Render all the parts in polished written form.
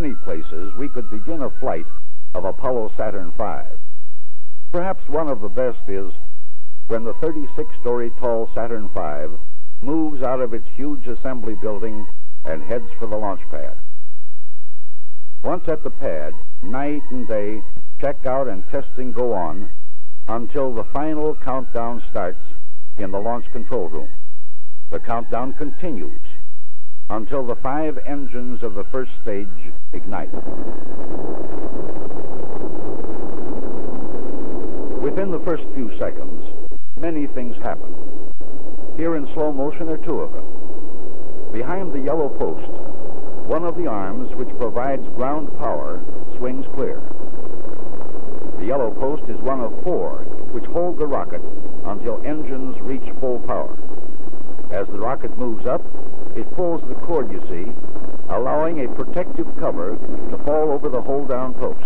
many places we could begin a flight of Apollo Saturn V. Perhaps one of the best is when the 36-story tall Saturn V moves out of its huge assembly building and heads for the launch pad. Once at the pad, night and day, checkout and testing go on until the final countdown starts in the launch control room. The countdown continues until the 5 engines of the first stage ignite. Within the first few seconds, many things happen. Here in slow motion are 2 of them. Behind the yellow post, one of the arms which provides ground power swings clear. The yellow post is one of 4 which hold the rocket until engines reach full power. As the rocket moves up, it pulls the cord you see, allowing a protective cover to fall over the hold-down post.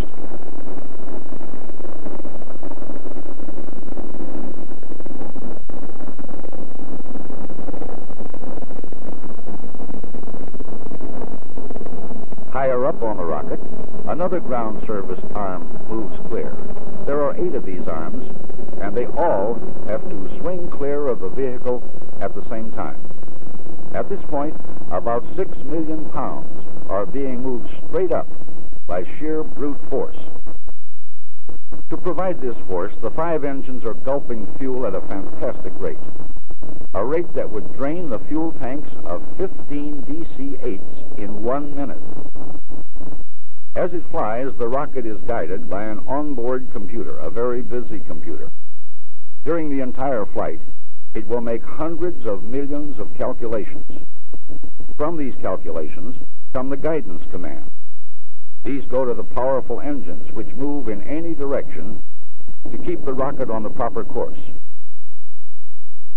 Higher up on the rocket, another ground service arm moves clear. There are 8 of these arms, and they all have to swing clear of the vehicle at the same time. At this point, about 6 million pounds are being moved straight up by sheer brute force. To provide this force, the 5 engines are gulping fuel at a fantastic rate, a rate that would drain the fuel tanks of 15 DC-8s in 1 minute. As it flies, the rocket is guided by an onboard computer, a very busy computer. During the entire flight, it will make hundreds of millions of calculations. From these calculations come the guidance commands. These go to the powerful engines, which move in any direction to keep the rocket on the proper course.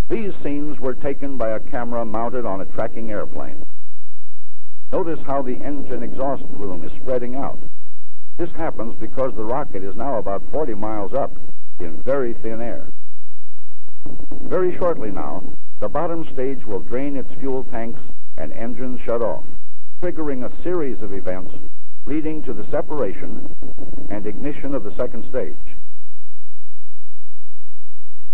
These scenes were taken by a camera mounted on a tracking airplane. Notice how the engine exhaust plume is spreading out. This happens because the rocket is now about 40 miles up in very thin air. Very shortly now, the bottom stage will drain its fuel tanks and engines shut off, triggering a series of events leading to the separation and ignition of the second stage.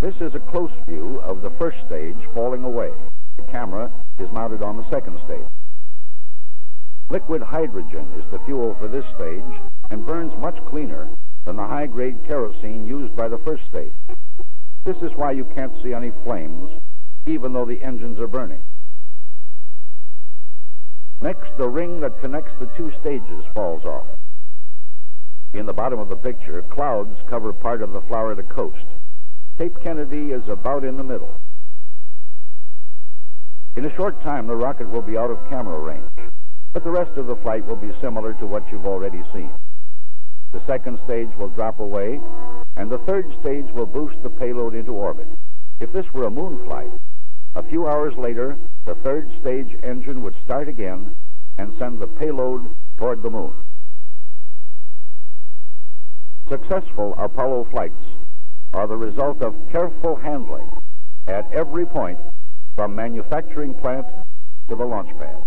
This is a close view of the first stage falling away. The camera is mounted on the second stage. Liquid hydrogen is the fuel for this stage and burns much cleaner than the high-grade kerosene used by the first stage. This is why you can't see any flames, even though the engines are burning. Next, the ring that connects the 2 stages falls off. In the bottom of the picture, clouds cover part of the Florida coast. Cape Kennedy is about in the middle. In a short time, the rocket will be out of camera range, but the rest of the flight will be similar to what you've already seen. The second stage will drop away, and the third stage will boost the payload into orbit. If this were a moon flight, a few hours later, the third stage engine would start again and send the payload toward the moon. Successful Apollo flights are the result of careful handling at every point from manufacturing plant to the launch pad.